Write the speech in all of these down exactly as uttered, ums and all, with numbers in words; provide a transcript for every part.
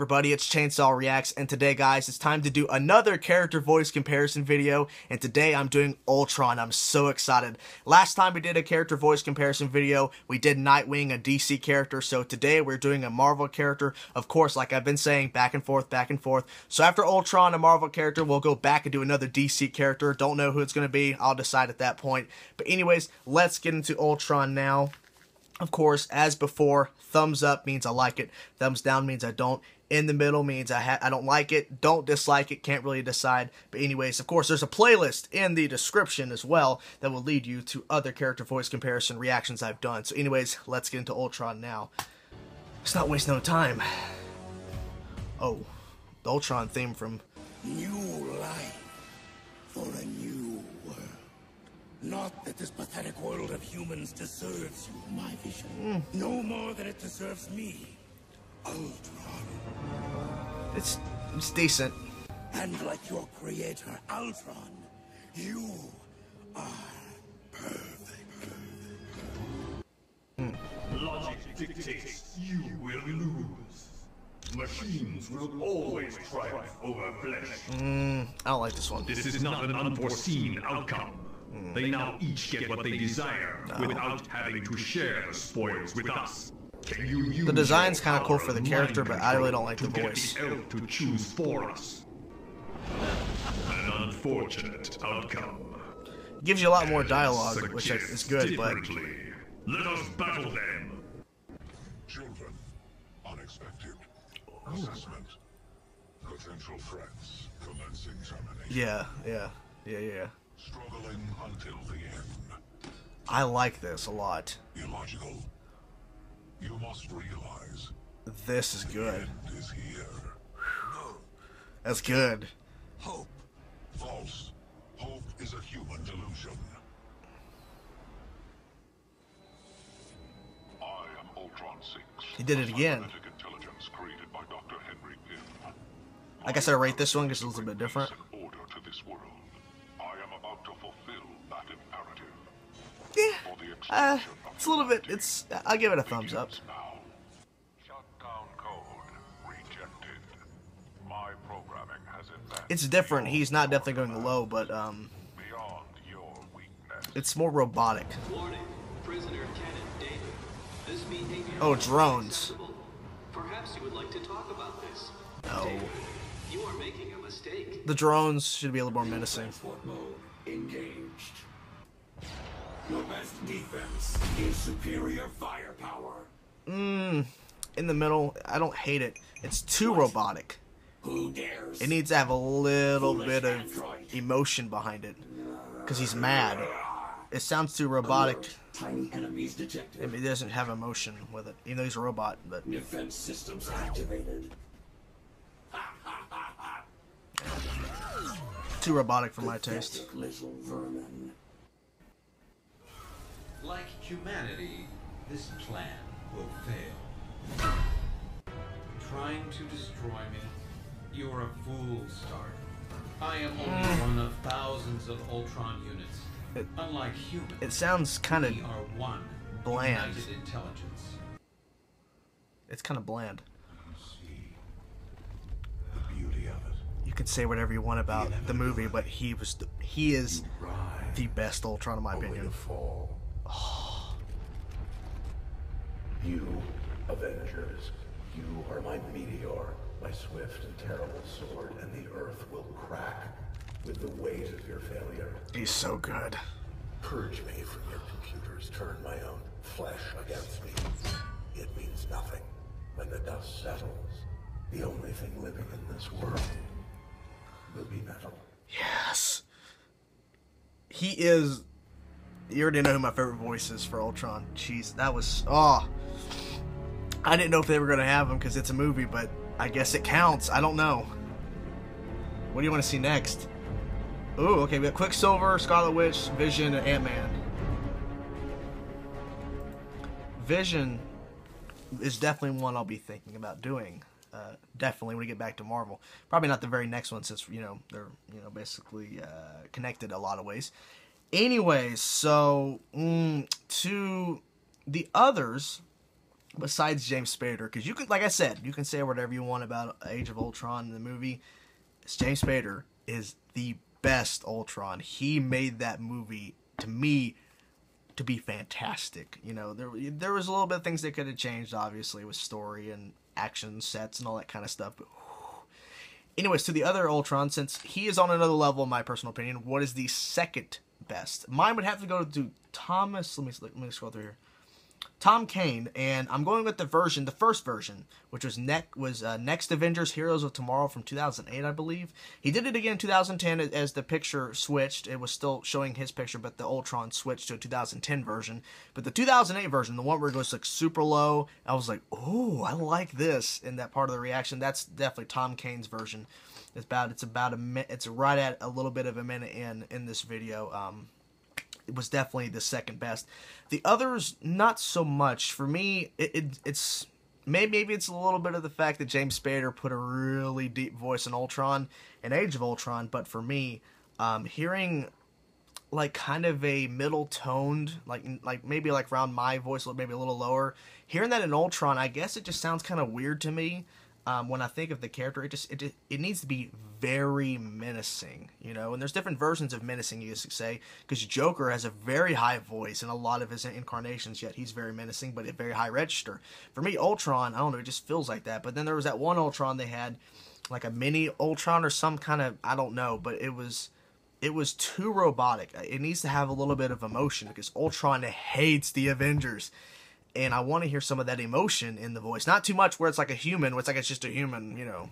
everybody, it's Chainsaw Reacts, and today guys, it's time to do another character voice comparison video, and today I'm doing Ultron. I'm so excited. Last time we did a character voice comparison video, we did Nightwing, a D C character, so today we're doing a Marvel character, of course, like I've been saying, back and forth, back and forth. So after Ultron, a Marvel character, we'll go back and do another D C character. Don't know who it's going to be, I'll decide at that point. But anyways, let's get into Ultron now. Of course, as before, thumbs up means I like it, thumbs down means I don't, in the middle means I, ha I don't like it, don't dislike it, can't really decide. But anyways, of course, there's a playlist in the description as well that will lead you to other character voice comparison reactions I've done. So anyways, let's get into Ultron now. Let's not waste no time. Oh, the Ultron theme from... New life for a new world. Not that this pathetic world of humans deserves you, my Vision. Mm. No more than it deserves me, Ultron. It's, it's decent. And like your creator, Ultron, you are perfect. Mm. Logic dictates you will lose. Machines will always triumph over flesh. Mm, I don't like this one. This is not an unforeseen outcome. Mm. They now each get what they desire no. without having to share the spoils with us. Can you use the design's kind of cool for the character, but I really don't like the voice. Get the elf to choose for us. An unfortunate outcome. It gives you a lot more dialogue, which is good, but let us battle them. Children, unexpected. Assessment. Potential threats. Commencing termination. Yeah, yeah, yeah, yeah. Struggling until the end. I like this a lot. Illogical. You must realize. This is good. The end is here. No. That's good. Hope. False. Hope is a human delusion. I am Ultron six. He did it again. I guess I rate this one because it's a little bit different. Order to this world. I am about to fulfill that imperative. Yeah, uh, it's a little bit. It's. I'll give it a thumbs up. Shutdown code rejected. My programming has advanced. It's different. He's not definitely going low, but um, beyond your weakness. It's more robotic. Warning, prisoner Canon David. This behavior. Oh, drones. Perhaps you would like to talk about this. No. You are making a mistake. The drones should be a little more menacing. Engaged. Your best defense is superior firepower. Mmm. In the middle, I don't hate it. It's too what? robotic. Who dares? It needs to have a little Foolish bit of android. emotion behind it, because he's mad. It sounds too robotic. Alert. Tiny enemies detected. It doesn't have emotion with it. Even though he's a robot, but defense systems activated. Too robotic for my taste. Little vermin. Like humanity, this plan will fail. Trying to destroy me? You're a fool, Stark. I am only mm. one of thousands of Ultron units. It, Unlike humans, it sounds kind of one bland. Intelligence. It's kind of bland. You can say whatever you want about the movie, but he was the, he is the best Ultron in my opinion. Oh. You Avengers, you are my meteor, my swift and terrible sword, and the earth will crack with the weight of your failure. He's so good. Purge me from your computers, turn my own flesh against me. It means nothing when the dust settles. The only thing living in this world will be metal. Yes. He is... You already know who my favorite voice is for Ultron. Jeez, that was... Oh. I didn't know if they were going to have him because it's a movie, but I guess it counts. I don't know. What do you want to see next? Ooh, okay, we got Quicksilver, Scarlet Witch, Vision, and Ant-Man. Vision is definitely one I'll be thinking about doing. Uh, definitely when we get back to Marvel. Probably not the very next one since, you know, they're, you know, basically uh, connected a lot of ways. Anyways, so, mm, to the others, besides James Spader, because you could, like I said, you can say whatever you want about Age of Ultron in the movie. James Spader is the best Ultron. He made that movie, to me, to be fantastic. You know, there there was a little bit of things that could have changed, obviously, with story and action sets and all that kind of stuff. But whew. Anyways, to the other Ultron, since he is on another level, in my personal opinion, what is the second best? Mine would have to go to Thomas. Let me let me scroll through here. Tom Kane, and I'm going with the version, the first version, which was neck was uh, Next Avengers Heroes of Tomorrow from two thousand eight, I believe. He did it again in two thousand ten as the picture switched. It was still showing his picture, but the Ultron switched to a two thousand ten version. But the two thousand eight version, the one where it goes like super low, I was like, oh, I like this. In that part of the reaction, that's definitely Tom Kane's version. It's about it's about a mi it's right at a little bit of a minute in in this video. Um, It was definitely the second best. The others, not so much. For me, it, it it's maybe maybe it's a little bit of the fact that James Spader put a really deep voice in Ultron and Age of Ultron. But for me, um, hearing like kind of a middle toned, like like maybe like around my voice, maybe a little lower. Hearing that in Ultron, I guess it just sounds kind of weird to me. Um, when I think of the character, it just it it needs to be very menacing, you know. And there's different versions of menacing, you could say, because Joker has a very high voice in a lot of his incarnations. Yet he's very menacing, but a very high register. For me, Ultron, I don't know, it just feels like that. But then there was that one Ultron they had, like a mini Ultron or some kind of, I don't know, but it was it was too robotic. It needs to have a little bit of emotion because Ultron hates the Avengers. And I want to hear some of that emotion in the voice. Not too much where it's like a human, where it's like it's just a human, you know.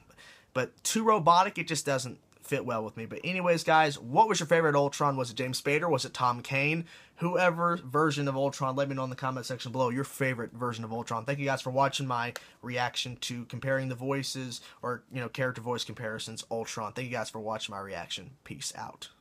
But too robotic, it just doesn't fit well with me. But anyways, guys, what was your favorite Ultron? Was it James Spader? Was it Tom Kane? Whoever version of Ultron, let me know in the comment section below your favorite version of Ultron. Thank you guys for watching my reaction to comparing the voices or, you know, character voice comparisons, Ultron. Thank you guys for watching my reaction. Peace out.